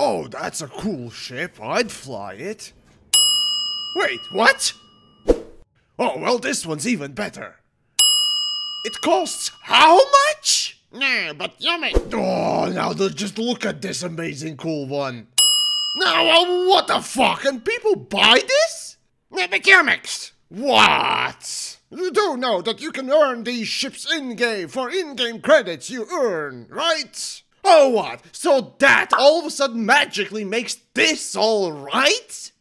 Oh, that's a cool ship. I'd fly it. Wait, what? Oh, well, this one's even better. It costs how much? No, but Yummy. Oh, now just look at this amazing cool one. Now, what the fuck? And people buy this? Yamiks. What? You do know that you can earn these ships in-game for in-game credits you earn, right? Oh what? So that all of a sudden magically makes this all right?